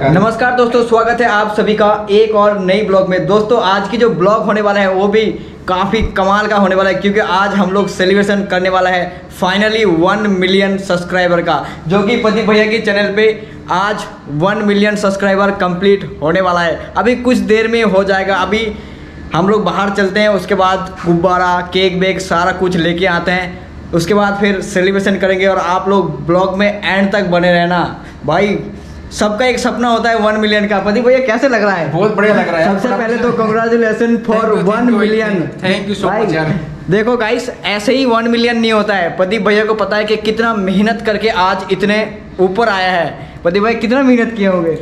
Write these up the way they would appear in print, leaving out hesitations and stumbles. नमस्कार दोस्तों, स्वागत है आप सभी का एक और नई ब्लॉग में। दोस्तों आज की जो ब्लॉग होने वाला है वो भी काफ़ी कमाल का होने वाला है, क्योंकि आज हम लोग सेलिब्रेशन करने वाला है फाइनली 1 मिलियन सब्सक्राइबर का, जो कि पति भैया की चैनल पे आज 1 मिलियन सब्सक्राइबर कंप्लीट होने वाला है। अभी कुछ देर में हो जाएगा। अभी हम लोग बाहर चलते हैं, उसके बाद गुब्बारा, केक बेक सारा कुछ लेके आते हैं, उसके बाद फिर सेलिब्रेशन करेंगे। और आप लोग ब्लॉग में एंड तक बने रहना। भाई सबका एक सपना होता है 1 मिलियन का। पति भैया कैसे लग रहा है? बहुत बढ़िया लग रहा है। सबसे पहले तो congratulation for 1 million. Thank you so much यार। देखो गाइस, ऐसे ही 1 मिलियन नहीं होता है। पति भैया को पता है कि कितना मेहनत करके आज इतने ऊपर आया है। पति भाई कितना मेहनत किए होंगे?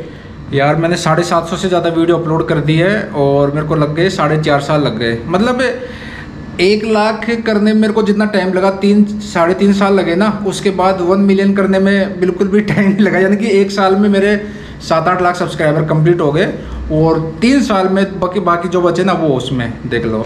यार मैंने 750 से ज़्यादा वीडियो अपलोड कर दी है और मेरे को लग गए 4.5 साल लग गए। मतलब 1 लाख करने में मेरे को जितना टाइम लगा 3-3.5 साल लगे ना, उसके बाद 1 मिलियन करने में बिल्कुल भी टाइम नहीं लगा। यानी कि 1 साल में मेरे 7-8 लाख सब्सक्राइबर कंप्लीट हो गए और 3 साल में बाकी जो बचे ना वो उसमें देख लो।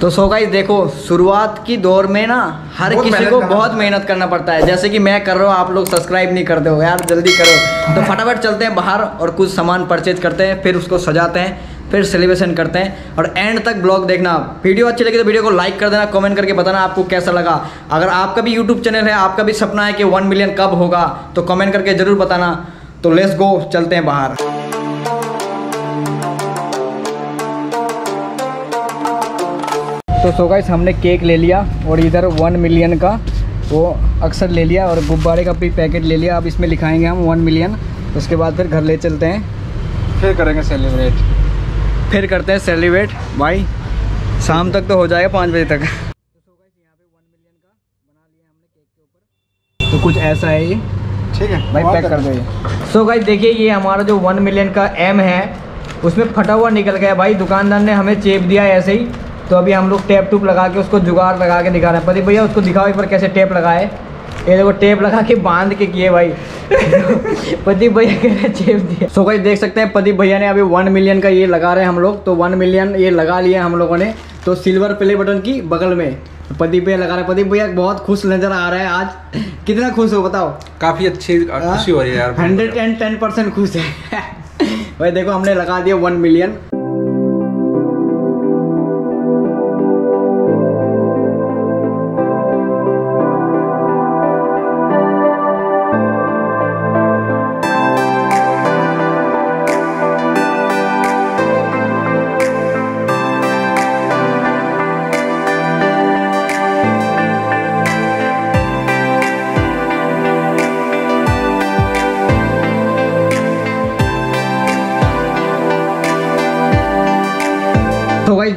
तो सो गाइस देखो, शुरुआत की दौर में ना हर किसी को बहुत मेहनत करना पड़ता है, जैसे कि मैं कर रहा हूँ। आप लोग सब्सक्राइब नहीं करते हो यार, जल्दी करो। तो फटाफट चलते हैं बाहर और कुछ सामान परचेज करते हैं, फिर उसको सजाते हैं, फिर सेलिब्रेशन करते हैं। और एंड तक ब्लॉग देखना। वीडियो अच्छी लगी तो वीडियो को लाइक कर देना, कमेंट करके बताना आपको कैसा लगा। अगर आपका भी यूट्यूब चैनल है, आपका भी सपना है कि 1 मिलियन कब होगा, तो कमेंट करके ज़रूर बताना। तो लेट्स गो, चलते हैं बाहर। तो सो गाइस, हमने केक ले लिया और इधर 1 मिलियन का वो अक्सर ले लिया और गुब्बारे का भी पैकेट ले लिया। अब इसमें लिखाएंगे हम 1 मिलियन। उसके बाद फिर घर ले चलते हैं, फिर करेंगे सेलिब्रेट। फिर करते हैं सेलिब्रेट भाई, शाम तक तो हो जाएगा 5 बजे तक। तो यहाँ पे 1 मिलियन का बना लिया हमने केक के ऊपर, तो कुछ ऐसा है ये। ठीक है भाई, पैक कर दो ये। सो गाइस देखिए, ये हमारा जो 1 मिलियन का एम है उसमें फटा हुआ निकल गया भाई। दुकानदार ने हमें टेप दिया है ऐसे ही, तो अभी हम लोग टेप टूप लगा के उसको जुगाड़ लगा के दिखा रहे हैं। पति भैया उसको दिखाओ एक बार कैसे टेप लगाए। ये देखो टेप लगा के बांध के किए भाई। पति भैया कह रहे टेप दिया। सो गाइस देख सकते हैं, पति भैया ने अभी 1 मिलियन का ये लगा रहे हैं हम लोग। तो 1 मिलियन ये लगा लिया हम लोगों ने, तो सिल्वर प्ले बटन की बगल में पति भैया लगा रहे हैं। पति भैया बहुत खुश नजर आ रहा है आज। कितना खुश हो बताओ? काफी अच्छी खुशी हो रही है यार, 110% खुश है भाई। देखो हमने लगा दिया 1 मिलियन।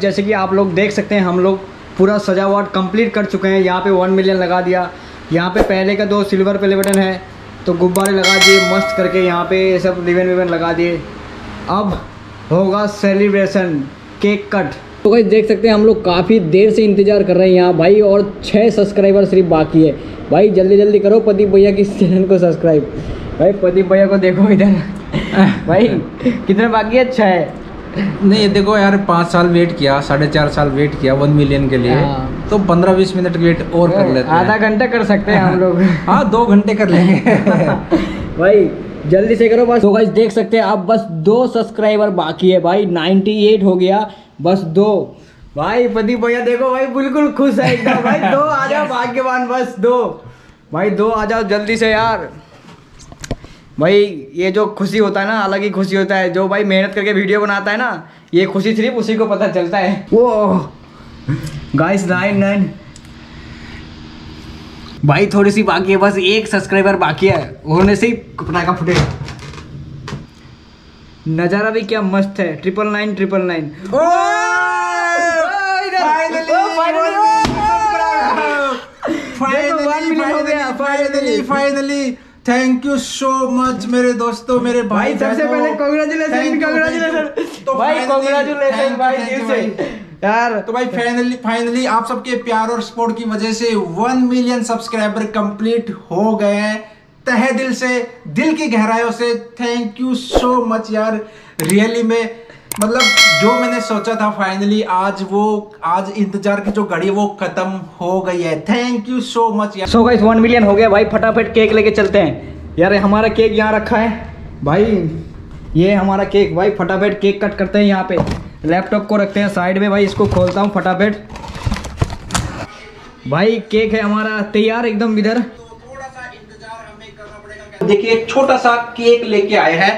जैसे कि आप लोग देख सकते हैं, हम लोग पूरा सजावट कंप्लीट कर चुके हैं। यहाँ पे 1 मिलियन लगा दिया, यहाँ पे पहले का 2 सिल्वर प्ले बटन है, तो गुब्बारे लगा दिए मस्त करके, यहाँ पे सब रिबन विबन लगा दिए। अब होगा सेलिब्रेशन, केक कट। तो गाइस देख सकते हैं, हम लोग काफ़ी देर से इंतज़ार कर रहे हैं यहाँ भाई, और 6 सब्सक्राइबर सिर्फ बाकी है भाई। जल्दी जल्दी करो पति भैया की चैनल को सब्सक्राइब। भाई पति भैया को देखो इधर भाई, कितना बाकी है? 6 नहीं, ये देखो यार 5 साल वेट किया, 4.5 साल वेट किया 1 मिलियन के लिए, तो 15-20 मिनट वेट और कर लेते हैं। आधा घंटा कर सकते हैं हम लोग। हाँ 2 घंटे कर लेंगे भाई, जल्दी से करो बस। तो गाइस देख सकते हैं, अब बस 2 सब्सक्राइबर बाकी है भाई, 98 हो गया बस 2 भाई। पति भैया देखो भाई, बिल्कुल खुश है एकदम भाई। 2 आ जाओ भाग्यवान, बस 2 भाई, 2 आ जाओ जल्दी से यार। भाई ये जो खुशी होता है ना, अलग ही खुशी होता है। जो भाई मेहनत करके वीडियो बनाता है ना, ये खुशी सिर्फ उसी को पता चलता है। वो गाइस 99 भाई, थोड़ी सी बाकी है, बस 1 सब्सक्राइबर बाकी है, होने से ही पटाखा फूटेगा। नज़ारा भी क्या मस्त है, 999 999। Finally thank you so much मेरे दोस्तों, मेरे भाई। सबसे पहले कॉन्ग्रेचुलेशन यार। तो भाई फाइनली आप सबके प्यार और सपोर्ट की वजह से 1 मिलियन सब्सक्राइबर कंप्लीट हो गए हैं। तहे दिल से, दिल की गहराइयों से थैंक यू सो मच यार। रियली में मतलब जो मैंने सोचा था, फाइनली आज इंतजार की जो घड़ी वो खत्म हो गई है। थैंक यू सो मच यार। सो गाइस 1 मिलियन हो गया भाई, फटाफट केक लेके चलते हैं यार। हमारा केक यहाँ रखा है भाई, ये हमारा केक भाई, फटाफट केक कट करते हैं। यहाँ पे लैपटॉप को रखते हैं साइड में भाई, इसको खोलता हूँ फटाफट। भाई केक है हमारा तैयार एकदम। इधर देखिए एक छोटा सा केक लेके आए हैं,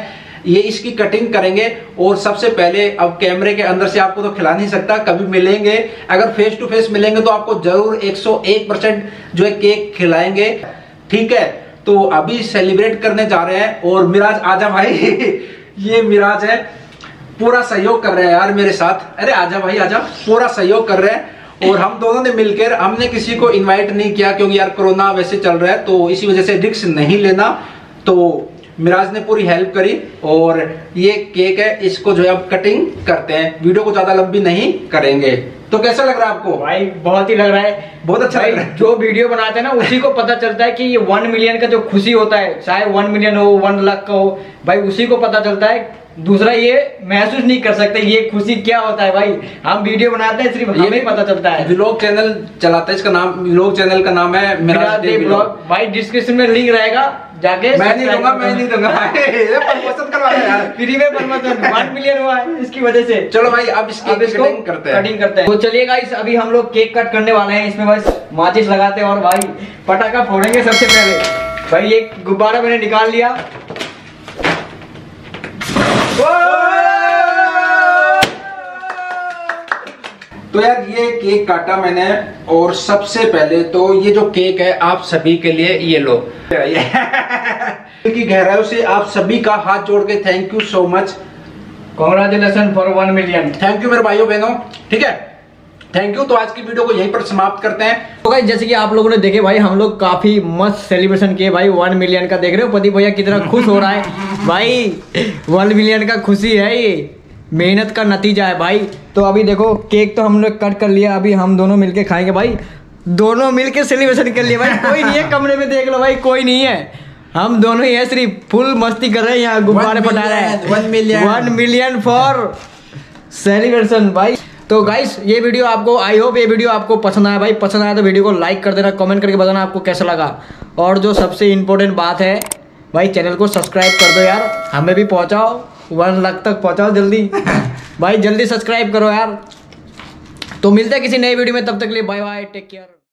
ये इसकी कटिंग करेंगे। और सबसे पहले, अब कैमरे के अंदर से आपको तो खिला नहीं सकता, कभी मिलेंगे अगर फेस टू फेस मिलेंगे तो आपको जरूर 101% जो है केक खिलाएंगे, ठीक है। तो अभी सेलिब्रेट करने जा रहे हैं। और मिराज आजा भाई, ये मिराज है, पूरा सहयोग कर रहे हैं यार मेरे साथ। अरे आजा भाई आजा, पूरा सहयोग कर रहे हैं। और हम दोनों ने मिलकर, हमने किसी को इनवाइट नहीं किया क्योंकि यार कोरोना वैसे चल रहा है, तो इसी वजह से रिस्क नहीं लेना। तो मिराज ने पूरी हेल्प करी। और ये केक है, इसको जो है अब कटिंग करते हैं। वीडियो को ज्यादा लंबी नहीं करेंगे। तो कैसा लग रहा है आपको भाई? बहुत ही लग रहा है, बहुत अच्छा लग रहा है। जो वीडियो बनाते हैं ना उसी को पता चलता है कि ये 1 मिलियन का जो खुशी होता है, चाहे 1 मिलियन हो 1 लाख का हो भाई, उसी को पता चलता है। दूसरा ये महसूस नहीं कर सकते ये खुशी क्या होता है भाई। हम वीडियो बनाते हैं सिर्फ ये नहीं पता चलता है। व्लॉग चैनल चलाते हैं, इसका नाम व्लॉग चैनल का नाम है मेराज डे व्लॉग। भाई डिस्क्रिप्शन में लिंक रहेगा, जाके मैं नहीं दूंगा प्रमोशन करवा रहे हैं यार, फ्री में प्रमोशन। 1 मिलियन हुआ है इसकी वजह से। चलो भाई अब इसकी कटिंग करते हैं। तो चलिए गाइस, अभी हम लोग केक कट करने वाले हैं। इसमें बस माचिस लगाते हैं और भाई पटाखा फोड़ेंगे। सबसे पहले भाई ये गुब्बारा मैंने निकाल लिया। तो यार ये केक काटा मैंने, और सबसे पहले तो ये जो केक है आप सभी के लिए, ये लो की गहराइयों से आप सभी का हाथ जोड़ के thank you so much, congratulation for 1 million. Thank you मेरे भाइयों बहनों, ठीक है, थैंक यू। तो आज की वीडियो को यहीं पर समाप्त करते हैं। तो गाइस जैसे कि आप लोगों ने देखे भाई, हम लोग काफी मस्त सेलिब्रेशन किए भाई 1 मिलियन का। देख रहे हो प्रदीप भैया कितना खुश हो रहा है भाई, 1 मिलियन का खुशी है, ये मेहनत का नतीजा है भाई। तो अभी देखो केक तो हम लोग कट कर लिया, अभी हम दोनों मिलके खाएंगे भाई। दोनों मिलके सेलिब्रेशन कर लिए भाई, कोई नहीं है कमरे में, देख लो भाई कोई नहीं है, हम दोनों ही है, सिर्फ फुल मस्ती कर रहे हैं। यहाँ गुब्बारे फटा रहे हैं 1 मिलियन फॉर सेलिब्रेशन भाई। तो गाइस ये वीडियो आपको, आई होप ये वीडियो आपको पसंद आया भाई। पसंद आया तो वीडियो को लाइक कर देना, कमेंट करके बताना आपको कैसा लगा। और जो सबसे इम्पोर्टेंट बात है भाई, चैनल को सब्सक्राइब कर दो यार, हमें भी पहुंचाओ 1 लाख तक, पहुंचाओ जल्दी भाई, जल्दी सब्सक्राइब करो यार। तो मिलते हैं किसी नई वीडियो में, तब तक के लिए बाय बाय, टेक केयर।